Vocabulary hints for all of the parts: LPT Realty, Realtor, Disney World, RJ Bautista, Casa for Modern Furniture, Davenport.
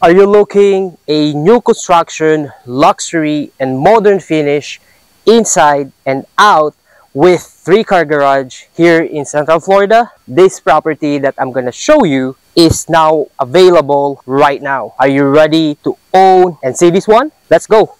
Are you looking a new construction, luxury, and modern finish inside and out with three-car garage here in Central Florida? This property that I'm gonna show you is now available right now. Are you ready to own and see this one? Let's go!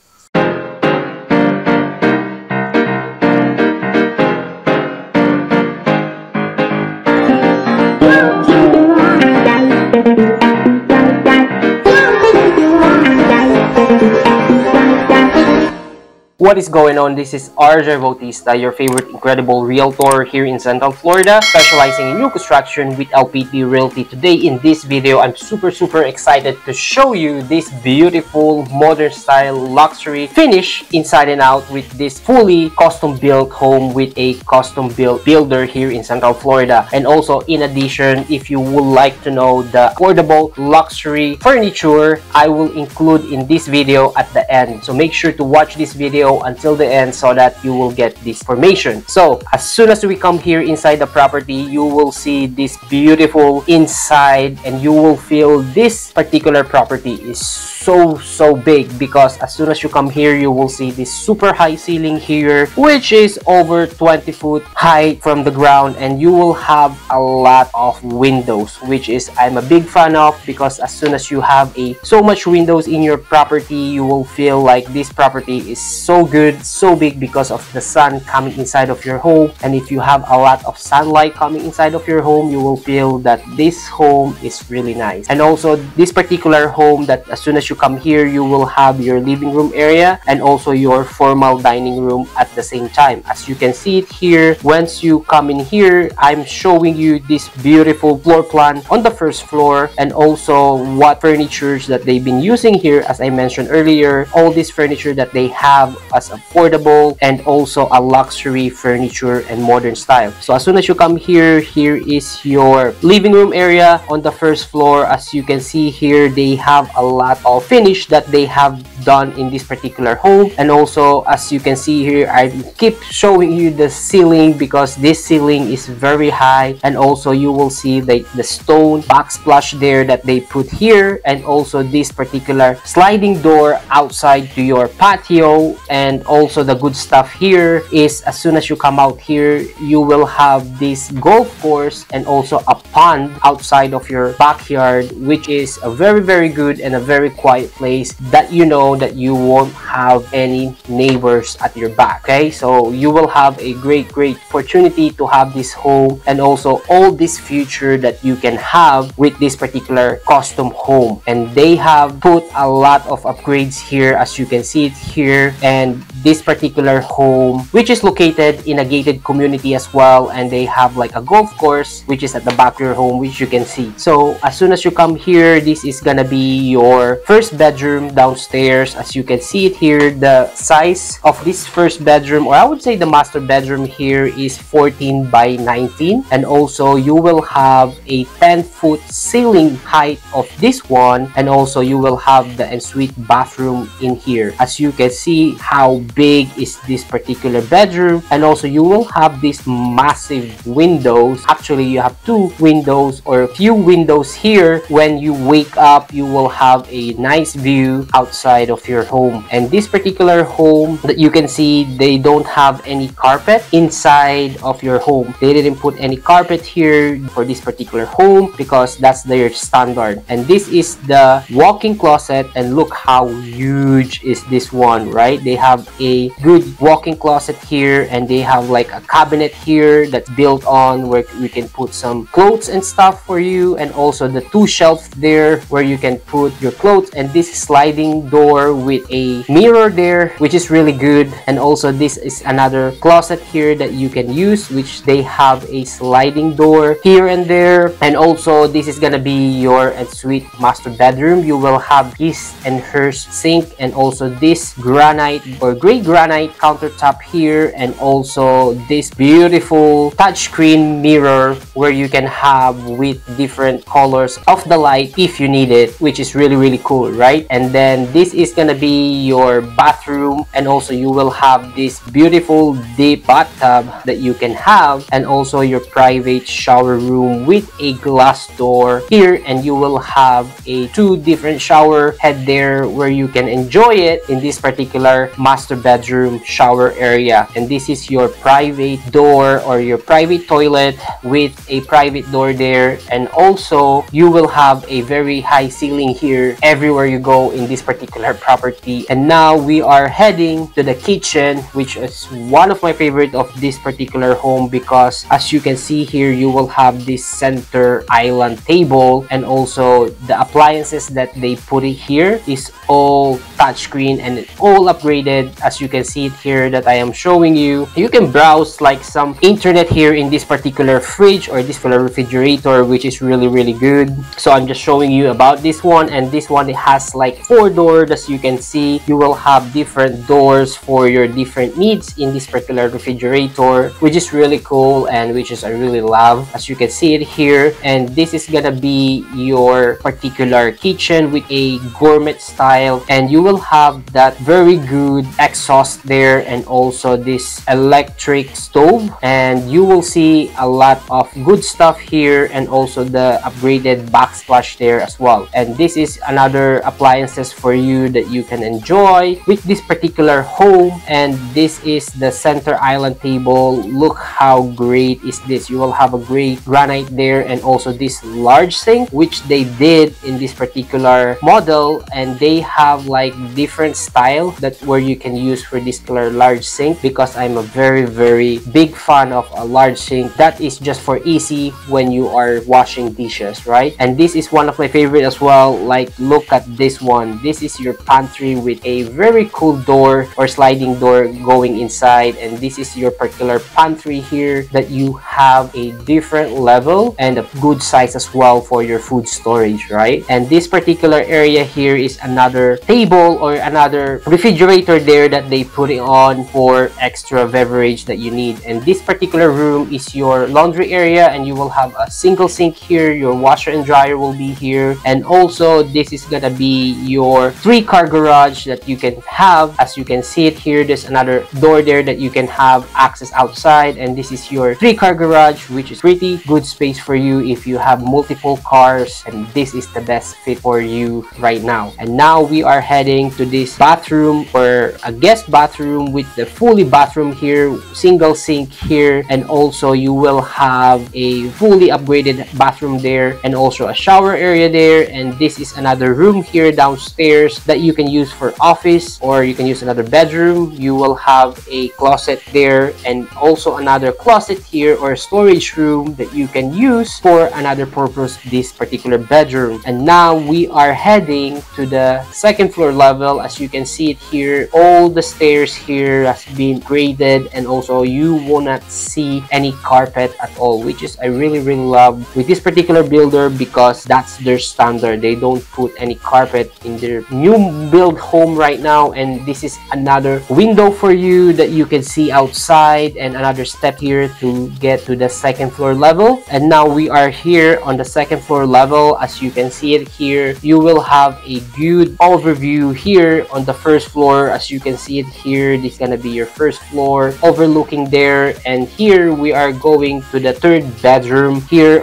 What is going on? This is RJ Bautista, your favorite incredible realtor here in Central Florida, specializing in new construction with LPT Realty. Today in this video, I'm super excited to show you this beautiful modern style luxury finish inside and out with this fully custom built home with a custom built builder here in Central Florida. And also, in addition, if you would like to know the affordable luxury furniture, I will include in this video at the end. So make sure to watch this video until the end so that you will get this information. So as soon as we come here inside the property, you will see this beautiful inside, and you will feel this particular property is so big, because as soon as you come here, you will see this super high ceiling here, which is over 20 foot high from the ground, and you will have a lot of windows, which is I'm a big fan of, because as soon as you have so much windows in your property, you will feel like this property is so good, so big, because of the sun coming inside of your home. And if you have a lot of sunlight coming inside of your home, you will feel that this home is really nice. And also this particular home, that as soon as you come here, you will have your living room area and also your formal dining room at the same time. As you can see it here, once you come in here, I'm showing you this beautiful floor plan on the first floor, and also what furnitures that they've been using here. As I mentioned earlier, all this furniture that they have as affordable and also a luxury furniture and modern style. So as soon as you come here, here is your living room area on the first floor. As you can see here, they have a lot of finish that they have done in this particular home. And also, as you can see here, I keep showing you the ceiling, because this ceiling is very high. And also you will see the stone backsplash there that they put here, and also this particular sliding door outside to your patio. And also the good stuff here is, as soon as you come out here, you will have this golf course and also a pond outside of your backyard, which is a very good and a very quiet place that you know that you won't have any neighbors at your back. Okay, so you will have a great opportunity to have this home, and also all this future that you can have with this particular custom home. And they have put a lot of upgrades here, as you can see it here, and this particular home, which is located in a gated community as well, and they have like a golf course which is at the back of your home, which you can see. So as soon as you come here, this is gonna be your first bedroom downstairs. As you can see it here, the size of this first bedroom, or I would say the master bedroom here, is 14 by 19, and also you will have a 10-foot ceiling height of this one, and also you will have the ensuite bathroom in here. As you can see how big is this particular bedroom, and also you will have these massive windows. Actually, you have two windows or a few windows here. When you wake up, you will have a nice view outside of your home. And this particular home that you can see, they don't have any carpet inside of your home. They didn't put any carpet here for this particular home, because that's their standard. And this is the walk-in closet, and look how huge is this one, right? They have a good walk-in closet here, and they have like a cabinet here that's built on, where we can put some clothes and stuff for you, and also the two shelves there where you can put your clothes, and this sliding door with a mirror there, which is really good. And also this is another closet here that you can use, which they have a sliding door here and there. And also this is gonna be your ensuite master bedroom. You will have his and hers sink, and also this granite or green gray granite countertop here, and also this beautiful touchscreen mirror where you can have with different colors of the light if you need it, which is really really cool, right? And then this is gonna be your bathroom, and also you will have this beautiful deep bathtub that you can have, and also your private shower room with a glass door here, and you will have a two different shower head there where you can enjoy it in this particular master bedroom shower area. And this is your private door or your private toilet with a private door there, and also you will have a very high ceiling here everywhere you go in this particular property. And now we are heading to the kitchen, which is one of my favorite of this particular home, because as you can see here, you will have this center island table, and also the appliances that they put it here is all touchscreen and all upgraded, as you can see it here that I am showing you. You can browse like some internet here in this particular fridge or this refrigerator, which is really really good. So I'm just showing you about this one, and this one it has like four doors. As you can see, you will have different doors for your different needs in this particular refrigerator, which is really cool and which is I really love, as you can see it here. And this is gonna be your particular kitchen with a gourmet style, and you will have that very good exhaust there, and also this electric stove, and you will see a lot of good stuff here, and also the upgraded backsplash there as well. And this is another appliances for you that you can enjoy with this particular home. And this is the center island table. Look how great is this. You will have a gray granite there, and also this large sink which they did in this particular model, and they have like different style that where you can use for this particular large sink, because I'm a very very big fan of a large sink that is just for easy when you are washing dishes, right? And this is one of my favorite as well. Like look at this one. This is your pantry with a very cool door or sliding door going inside, and this is your particular pantry here that you have a different level and a good size as well for your food storage, right? And this particular area here is another table or another refrigerator there that they put it on for extra beverage that you need. And this particular room is your laundry area, and you will have a single sink here. Your washer and dryer will be here, and also this is gonna be your three-car garage that you can have. As you can see it here, there's another door there that you can have access outside, and this is your three-car garage, which is pretty good space for you if you have multiple cars, and this is the best fit for you right now. And now we are heading to this bathroom or a guest bathroom with the fully bathroom here, single sink here, and also you will have a fully upgraded bathroom there, and also a shower area there. And this is another room here downstairs that you can use for office, or you can use another bedroom. You will have a closet there, and also another closet here or storage room that you can use for another purpose, this particular bedroom. And now we are heading to the second floor level. As you can see it here, all the stairs here has been graded, and also you will not see any carpet at all, which is I really really love with this particular builder, because that's their standard. They don't put any carpet in their new build home right now. And this is another window for you that you can see outside, and another step here to get to the second floor level. And now we are here on the second floor level. As you can see it here, you will have a good overview here on the first floor. As you can see it here, this is gonna be your first floor overlooking there. And here we are going to the third bedroom here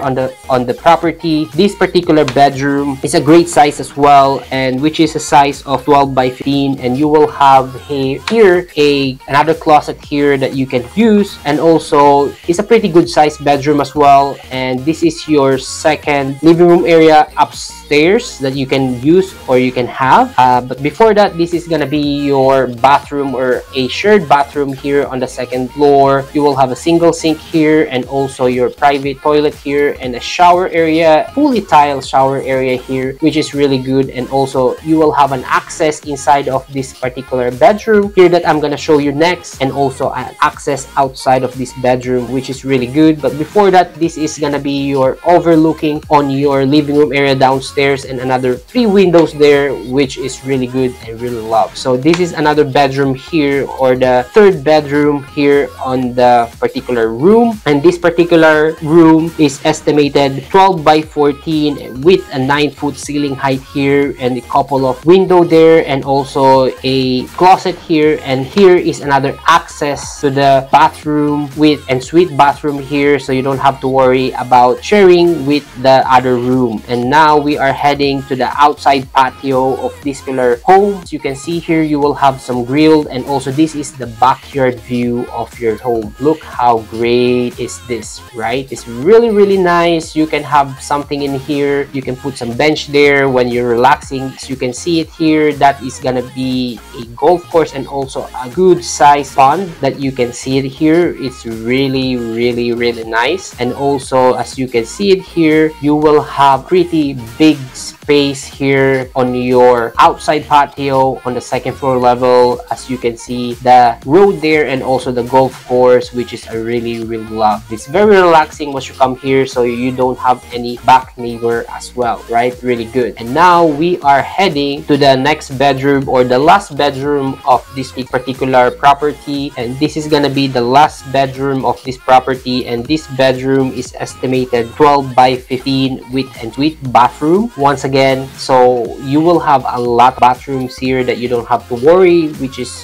on the property. This particular bedroom is a great size as well, and which is a size of 12 by 15, and you will have another closet here that you can use, and also it's a pretty good size bedroom as well. And this is your second living room area upstairs that you can use or you can have, but before that, this is gonna be your bathroom or a shared bathroom here on the second floor. You will have a single sink here, and also your private toilet here, and a shower area, fully tile shower area here, which is really good. And also you will have an access inside of this particular bedroom here that I'm gonna show you next, and also an access outside of this bedroom, which is really good. But before that, this is gonna be your overlooking on your living room area downstairs, and another three windows there, which is really good and really love. So this is another bedroom here, or the third bedroom here on the particular room. And this particular room is estimated 12 by 14, with a 9-foot ceiling height here, and a couple of window there, and also a closet here. And here is another access to the bathroom with ensuite bathroom here, so you don't have to worry about sharing with the other room. And now we are heading to the outside patio of this particular home. As you can see here, you will have some grilled, and also this is the backyard view of your home. Look how great is this, right? It's really, really nice. You can have something in here. You can put some bench there when you're relaxing. As you can see it here, that is gonna be a golf course, and also a good size pond that you can see it here. It's really, really, really nice. And also, as you can see it here, you will have pretty big space here on your outside patio on the second floor level. As you can see, the road there, and also the golf course, which is I really, really love. It's very relaxing once you come here, so you don't have any back neighbor as well, right? Really good. And now we are heading to the next bedroom, or the last bedroom of this particular property. And this is gonna be the last bedroom of this property, and this bedroom is estimated 12 by 15 with ensuite bathroom once again. So you will have a lot of bathrooms here that you don't have to worry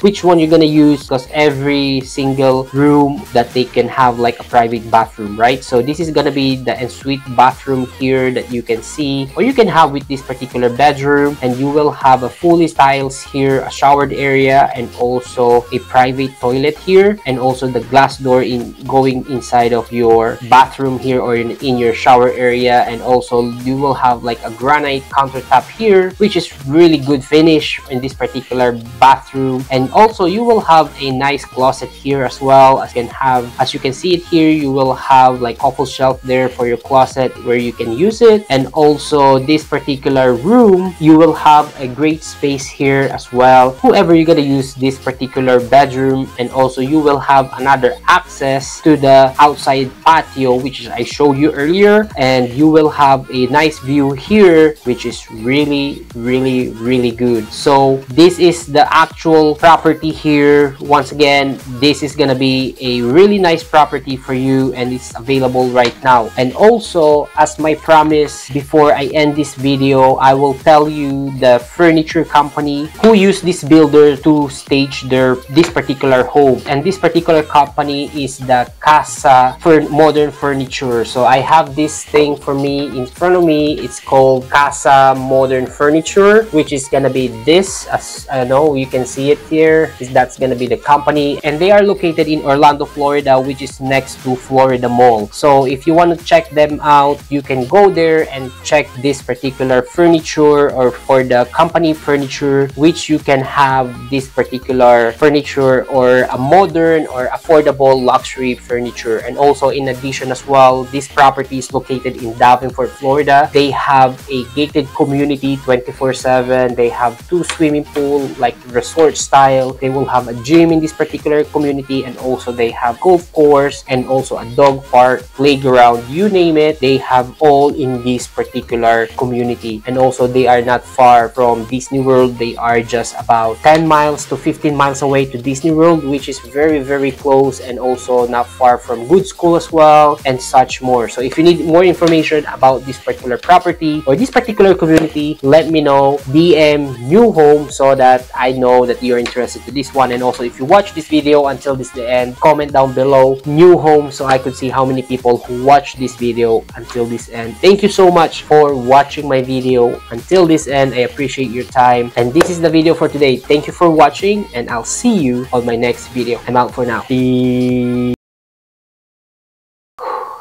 which one you're gonna use, because every single room that they can have like a private bathroom, right? So this is gonna be the ensuite bathroom here that you can see, or you can have with this particular bedroom. And you will have a fully tiles here, a showered area, and also a private toilet here, and also the glass door going inside of your bathroom here, or in your shower area. And also you will have like a granite countertop here, which is really good finish in this particular bathroom. And also you will have a nice closet here as well. As you can see it here, you will have like couple shelf there for your closet where you can use it. And also this particular room, you will have a great space here as well, whoever you're gonna use this particular bedroom. And also you will have another access to the outside patio, which I showed you earlier. And you will have a nice view here, which is really, really, really good. So this is the actual property here. Once again, this is gonna be a really nice property for you, and it's available right now. And also, as my promise, before I end this video, I will tell you the furniture company who used this builder to stage this particular home. And this particular company is the Casa for Modern Furniture. So I have this thing for me in front of me. It's called Casa Modern Furniture, which is gonna be this, as I know you can see it here. That's gonna be the company, and they are located in Orlando, Florida, which is next to Florida Mall. So if you want to check them out, you can go there and check this particular furniture, or for the company furniture, which you can have this particular furniture, or a modern or affordable luxury furniture. And also, in addition as well, this property is located in Davenport, Florida. They have a gated community 24/7. They have 2 swimming pool, like resort style. They will have a gym in this particular community, and also they have golf course, and also a dog park, playground, you name it. They have all in this particular community. And also they are not far from Disney World. They are just about 10 miles to 15 miles away to Disney World, which is very, very close, and also not far from good school as well, and such more. So if you need more information about this particular property or this particular community, let me know. DM new home, so that I know that you're interested to this one. And also, if you watch this video until this end, comment down below new home, so I could see how many people who watch this video until this end. Thank you so much for watching my video until this end. I appreciate your time, and this is the video for today. Thank you for watching, and I'll see you on my next video. I'm out for now. Peace.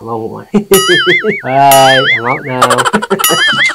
Long one. Bye. I'm out now.